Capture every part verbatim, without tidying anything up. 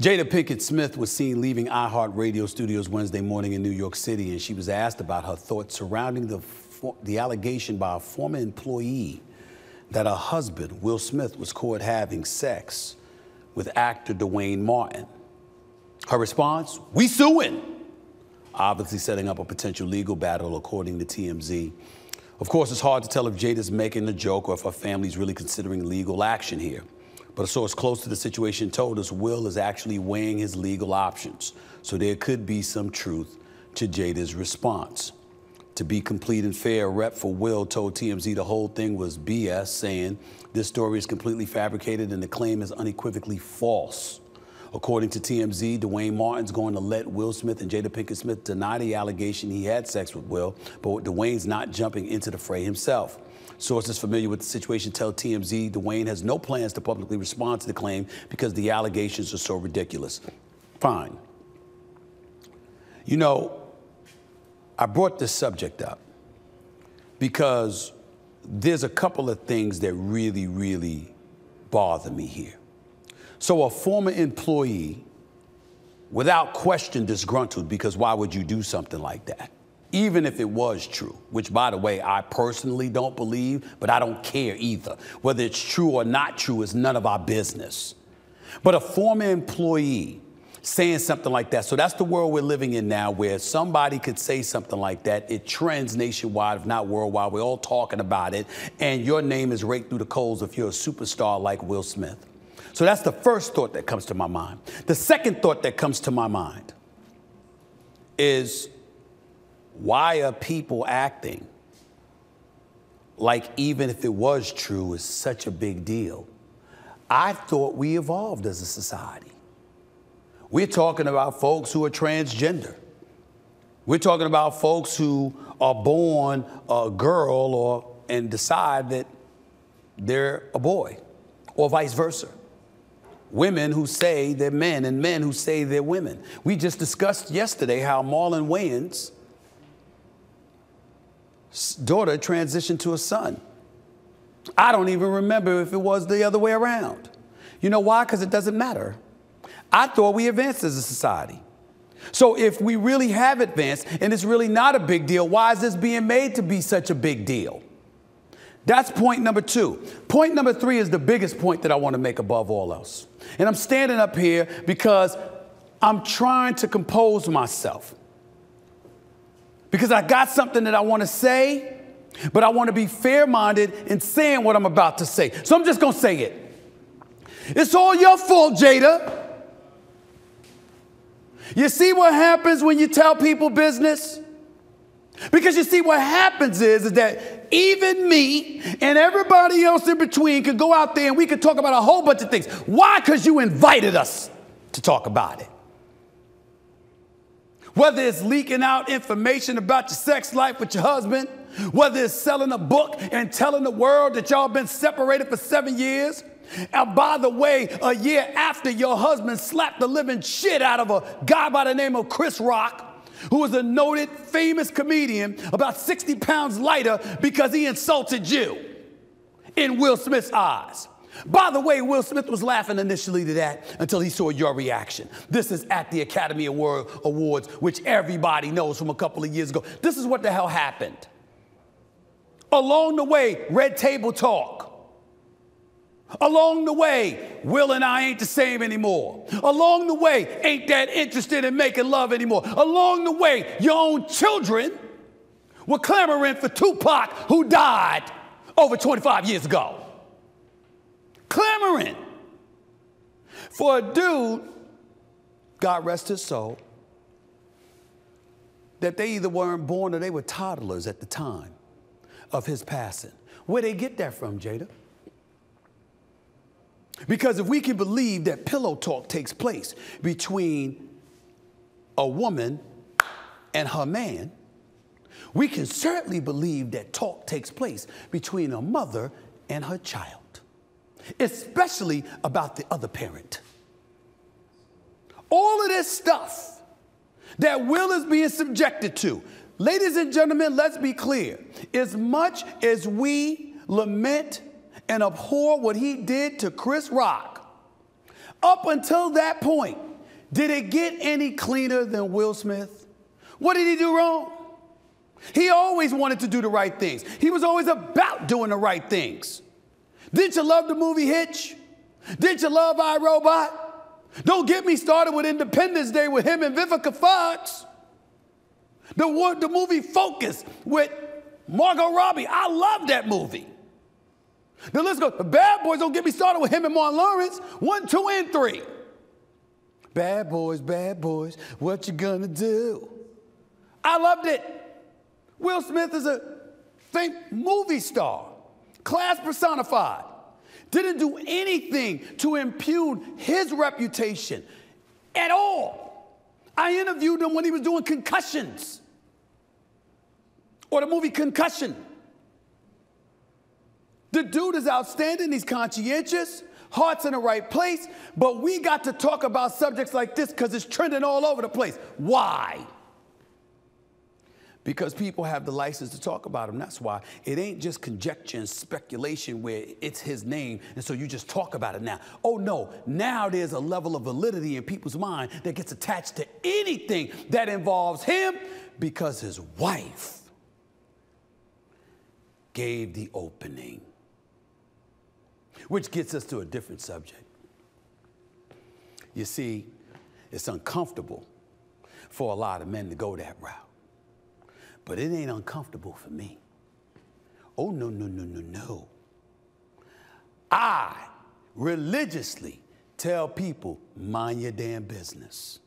Jada Pinkett Smith was seen leaving iHeart Radio Studios Wednesday morning in New York City, and she was asked about her thoughts surrounding the, the allegation by a former employee that her husband, Will Smith, was caught having sex with actor Duane Martin. Her response, "We suing," obviously setting up a potential legal battle, according to T M Z. Of course, it's hard to tell if Jada's making a joke or if her family's really considering legal action here. But a source close to the situation told us Will is actually weighing his legal options, so there could be some truth to Jada's response. To be complete and fair, a rep for Will told T M Z the whole thing was B S, saying this story is completely fabricated and the claim is unequivocally false. According to T M Z, Duane Martin's going to let Will Smith and Jada Pinkett Smith deny the allegation he had sex with Will, but Duane's not jumping into the fray himself. Sources familiar with the situation tell T M Z Duane has no plans to publicly respond to the claim because the allegations are so ridiculous. Fine. You know, I brought this subject up because there's a couple of things that really, really bother me here. So a former employee, without question disgruntled, because why would you do something like that? Even if it was true, which, by the way, I personally don't believe, but I don't care either. Whether it's true or not true is none of our business. But a former employee saying something like that, so that's the world we're living in now, where somebody could say something like that. It trends nationwide, if not worldwide. We're all talking about it, and your name is raked through the coals if you're a superstar like Will Smith. So that's the first thought that comes to my mind. The second thought that comes to my mind is, why are people acting like even if it was true, it's such a big deal? I thought we evolved as a society. We're talking about folks who are transgender. We're talking about folks who are born a girl or and decide that they're a boy, or vice versa. Women who say they're men and men who say they're women. We just discussed yesterday how Marlon Wayans' daughter transitioned to a son. I don't even remember if it was the other way around. You know why? Because it doesn't matter. I thought we advanced as a society. So if we really have advanced and it's really not a big deal, why is this being made to be such a big deal? That's point number two. Point number three is the biggest point that I want to make above all else. And I'm standing up here because I'm trying to compose myself. Because I got something that I want to say, but I want to be fair-minded in saying what I'm about to say. So I'm just going to say it. It's all your fault, Jada. You see what happens when you tell people business? Because you see what happens is, is that even me and everybody else in between could go out there and we could talk about a whole bunch of things. Why? Because you invited us to talk about it. Whether it's leaking out information about your sex life with your husband, whether it's selling a book and telling the world that y'all been separated for seven years, and by the way, a year after your husband slapped the living shit out of a guy by the name of Chris Rock, who was a noted, famous comedian, about sixty pounds lighter because he insulted you in Will Smith's eyes. By the way, Will Smith was laughing initially to that until he saw your reaction. This is at the Academy Awards, which everybody knows from a couple of years ago. This is what the hell happened. Along the way, red table talk. Along the way, Will and I ain't the same anymore. Along the way, ain't that interested in making love anymore. Along the way, your own children were clamoring for Tupac, who died over twenty-five years ago. Clamoring for a dude, God rest his soul, that they either weren't born or they were toddlers at the time of his passing. Where'd they get that from, Jada? Because if we can believe that pillow talk takes place between a woman and her man, we can certainly believe that talk takes place between a mother and her child, especially about the other parent. All of this stuff that Will is being subjected to, ladies and gentlemen, let's be clear. As much as we lament and abhor what he did to Chris Rock, up until that point, Did it get any cleaner than Will Smith? What did he do wrong? He always wanted to do the right things. He was always about doing the right things. Didn't you love the movie Hitch? Didn't you love iRobot? Don't get me started with Independence Day with him and Vivica Fox. The, the movie Focus with Margot Robbie. I love that movie. Then let's go. Bad Boys, don't get me started with him and Martin Lawrence. One, two, and three. Bad boys, bad boys, what you gonna do? I loved it. Will Smith is a famed movie star, class personified. Didn't do anything to impugn his reputation at all. I interviewed him when he was doing Concussions, or the movie Concussion. The dude is outstanding, he's conscientious, heart's in the right place, but we got to talk about subjects like this because it's trending all over the place. Why? Because people have the license to talk about him. That's why. It ain't just conjecture and speculation where it's his name, and so you just talk about it now. Oh, no. Now there's a level of validity in people's mind that gets attached to anything that involves him because his wife gave the opening. Which gets us to a different subject. You see, it's uncomfortable for a lot of men to go that route. But it ain't uncomfortable for me. Oh, no, no, no, no, no. I religiously tell people, mind your damn business.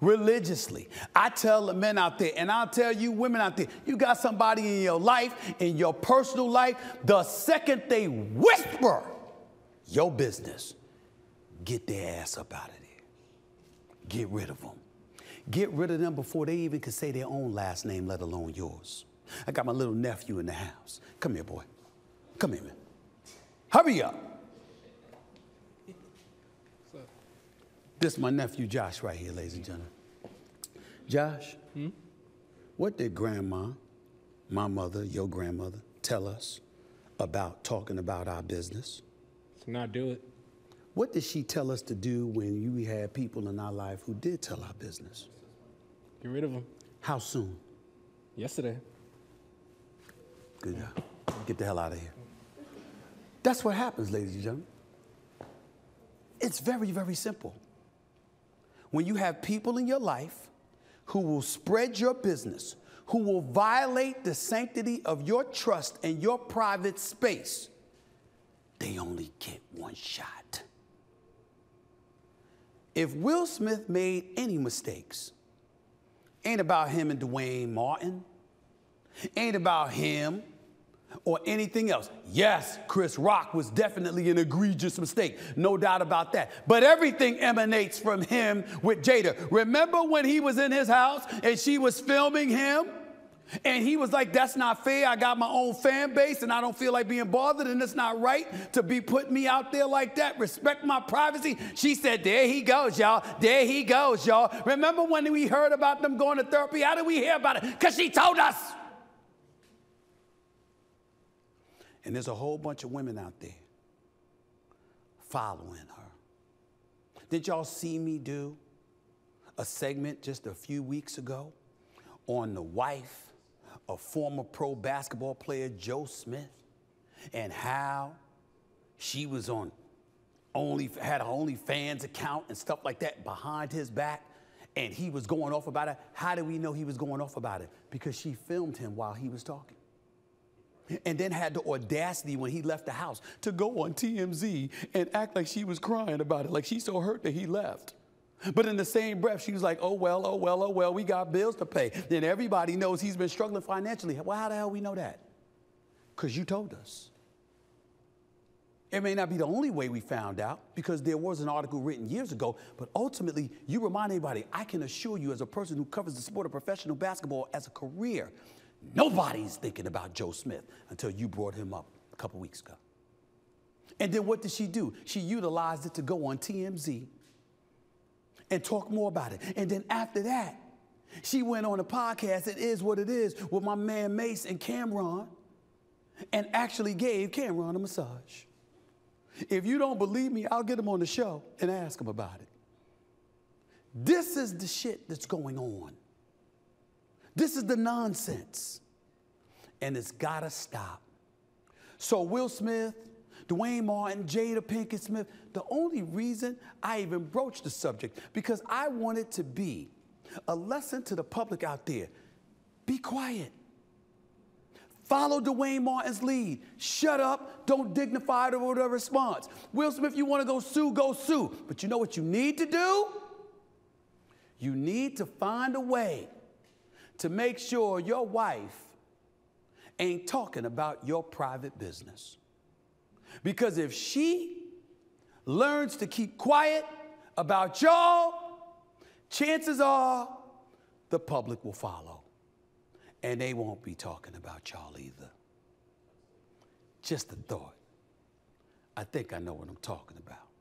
Religiously. I tell the men out there, and I'll tell you women out there, you got somebody in your life, in your personal life, the second they whisper your business, get their ass up out of there. Get rid of them. Get rid of them before they even can say their own last name, let alone yours. I got my little nephew in the house. Come here, boy. Come here, man. Hurry up. What's up? This is my nephew Josh right here, ladies and gentlemen. Josh, hmm? What did grandma, my mother, your grandmother, tell us about talking about our business? To not do it. What did she tell us to do when we had people in our life who did tell our business? Get rid of them. How soon? Yesterday. Good job. Get the hell out of here. That's what happens, ladies and gentlemen. It's very, very simple. When you have people in your life who will spread your business, who will violate the sanctity of your trust and your private space, they only get one shot. If Will Smith made any mistakes, ain't about him and Duane Martin, ain't about him or anything else. Yes, Chris Rock was definitely an egregious mistake, no doubt about that. But everything emanates from him with Jada. Remember when he was in his house and she was filming him? And he was like, that's not fair. I got my own fan base and I don't feel like being bothered and it's not right to be putting me out there like that. Respect my privacy. She said, there he goes, y'all. There he goes, y'all. Remember when we heard about them going to therapy? How did we hear about it? Because she told us. And there's a whole bunch of women out there following her. Did y'all see me do a segment just a few weeks ago on the wife of former pro basketball player Joe Smith and how she was on only had an OnlyFans account and stuff like that behind his back and he was going off about it? How do we know he was going off about it? Because she filmed him while he was talking. And then had the audacity when he left the house to go on T M Z and act like she was crying about it, like she's so hurt that he left. But in the same breath, she was like, oh, well, oh, well, oh, well, we got bills to pay. Then everybody knows he's been struggling financially. Well, how the hell we know that? Because you told us. It may not be the only way we found out because there was an article written years ago, but ultimately, you remind anybody, I can assure you as a person who covers the sport of professional basketball as a career, nobody's thinking about Joe Smith until you brought him up a couple weeks ago. And then what did she do? She utilized it to go on T M Z and talk more about it. And then after that, she went on a podcast, It Is What It Is, with my man Mace and Cam'ron, and actually gave Cam'ron a massage. If you don't believe me, I'll get him on the show and ask him about it. This is the shit that's going on. This is the nonsense. And it's gotta stop. So Will Smith, Duane Martin, Jada Pinkett Smith, the only reason I even broached the subject, because I want it to be a lesson to the public out there. Be quiet. Follow Duane Martin's lead. Shut up. Don't dignify it with a response. Will Smith, you want to go sue, go sue. But you know what you need to do? You need to find a way to make sure your wife ain't talking about your private business. Because if she learns to keep quiet about y'all, chances are the public will follow. And they won't be talking about y'all either. Just a thought. I think I know what I'm talking about.